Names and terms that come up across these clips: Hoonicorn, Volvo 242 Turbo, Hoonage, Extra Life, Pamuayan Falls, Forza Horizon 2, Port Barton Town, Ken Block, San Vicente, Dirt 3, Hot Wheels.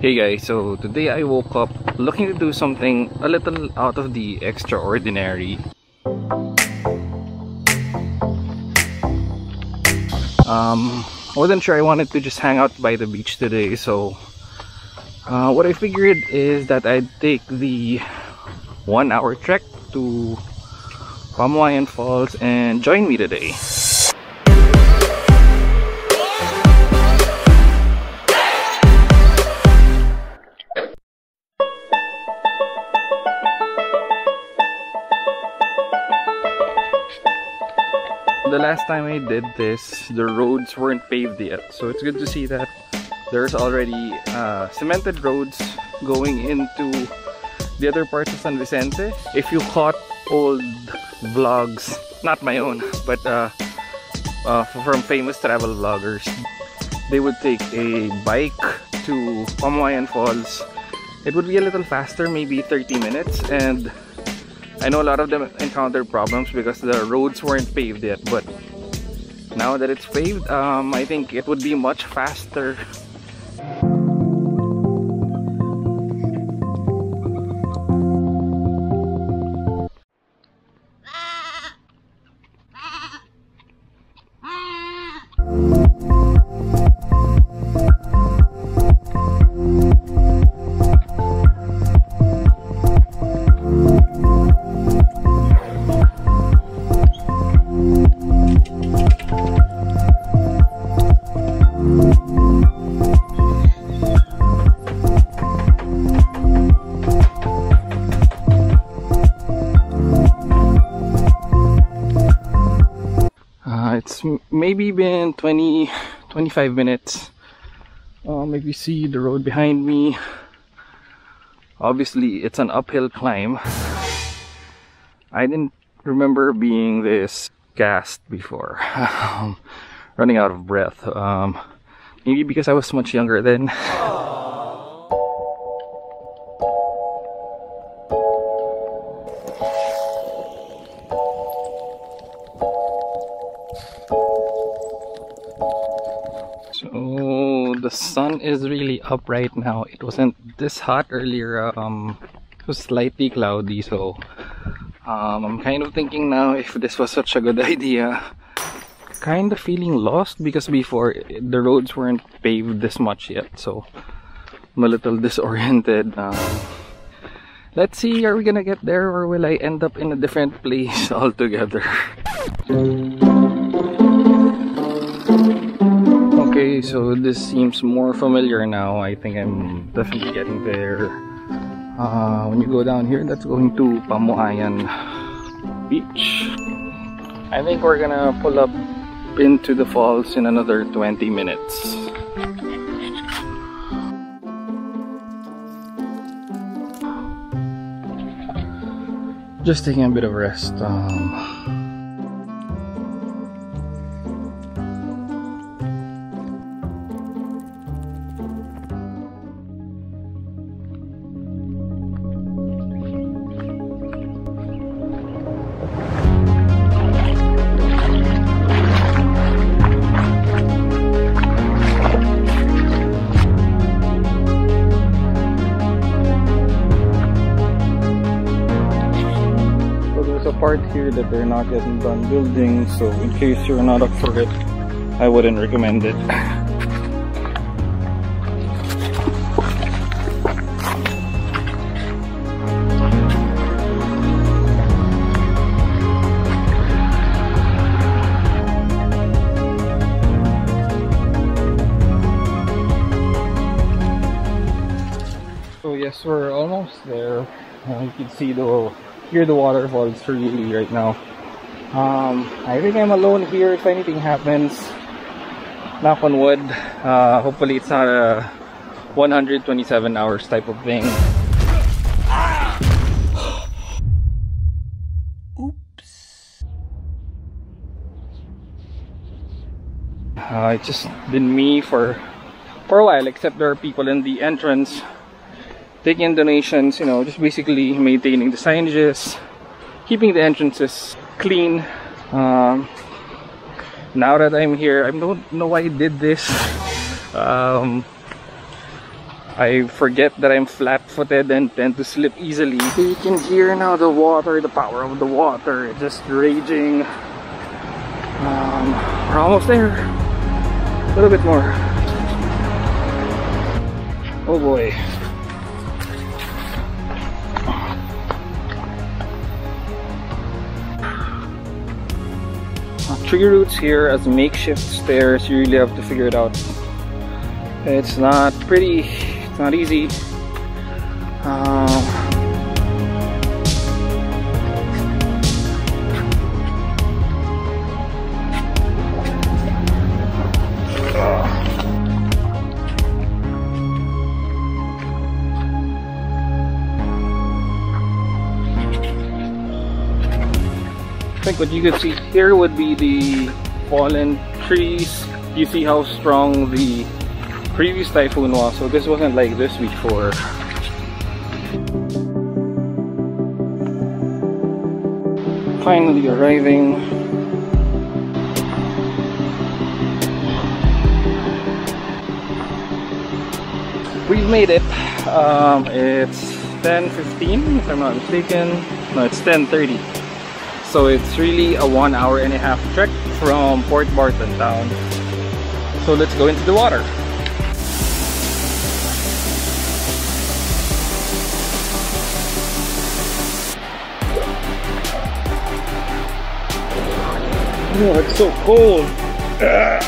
Hey guys, so today I woke up looking to do something a little out of the extraordinary. I wasn't sure. I wanted to just hang out by the beach today, so what I figured is that I'd take the 1-hour trek to Pamuayan Falls and join me today. The last time I did this, the roads weren't paved yet, so it's good to see that there's already cemented roads going into the other parts of San Vicente. If you caught old vlogs, not my own, but from famous travel vloggers, they would take a bike to Pamuayan Falls. It would be a little faster, maybe 30 minutes, and I know a lot of them encountered problems because the roads weren't paved yet, but now that it's paved, I think it would be much faster. It's maybe been 20-25 minutes. If you see the road behind me, obviously it's an uphill climb. I didn't remember being this gassed before. Running out of breath, maybe because I was much younger then. So the sun is really up right now. It wasn't this hot earlier. It was slightly cloudy, so I'm kind of thinking now if this was such a good idea. Kind of feeling lost because before the roads weren't paved this much yet, so I'm a little disoriented. Let's see, are we gonna get there or will I end up in a different place altogether? Okay, so this seems more familiar now. I think I'm definitely getting there. When you go down here, that's going to Pamuayan Beach. I think we're gonna pull up into the falls in another 20 minutes. Just taking a bit of rest. Part here that they're not getting done building, so in case you're not up for it, I wouldn't recommend it. So yes, we're almost there. You can see the hear the waterfalls really right now. I think I'm alone here. If anything happens, knock on wood, hopefully it's not a 127 hours type of thing. Oops. It's just been me for a while, except there are people in the entrance taking donations, you know, just basically maintaining the signages, keeping the entrances clean. Now that I'm here, I don't know why I did this. I forget that I'm flat-footed and tend to slip easily. So you can hear now the water, the power of the water, just raging. We're almost there. A little bit more. Oh boy. Tree roots here as makeshift stairs. You really have to figure it out. It's not pretty. It's not easy. I think what you could see here would be the fallen trees. You see how strong the previous typhoon was, so this wasn't like this before. Finally arriving. We've made it. It's 10:15 if I'm not mistaken. No, it's 10:30. So it's really a 1.5-hour trek from Port Barton Town. So let's go into the water. Oh, it's so cold. Ugh.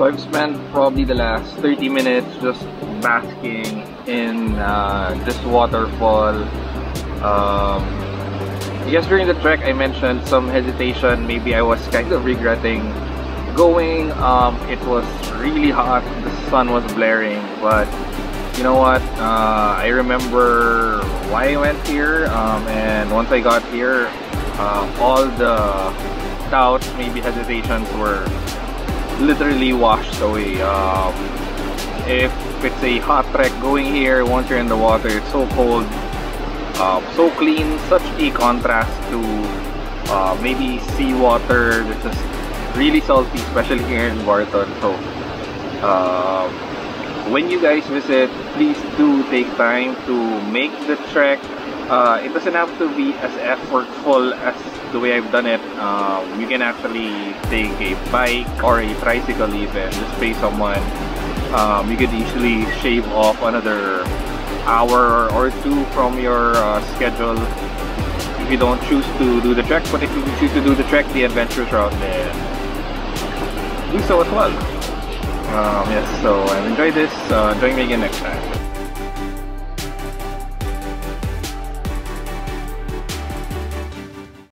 So I've spent probably the last 30 minutes just basking in this waterfall. I guess during the trek I mentioned some hesitation. Maybe I was kind of regretting going. It was really hot. The sun was blaring. But you know what? I remember why I went here. And once I got here, all the doubts, maybe hesitations were literally washed away. If it's a hot trek going here, once you're in the water, it's so cold, so clean, such a contrast to maybe seawater. It's just really salty, especially here in Barton. So when you guys visit, please do take time to make the trek. It doesn't have to be as effortful as the way I've done it. You can actually take a bike or a tricycle even, just pay someone. You could easily shave off another hour or two from your schedule if you don't choose to do the trek. But if you choose to do the trek, the adventurous route, then do so as well. Yes, so I've enjoyed this. Join me again next time.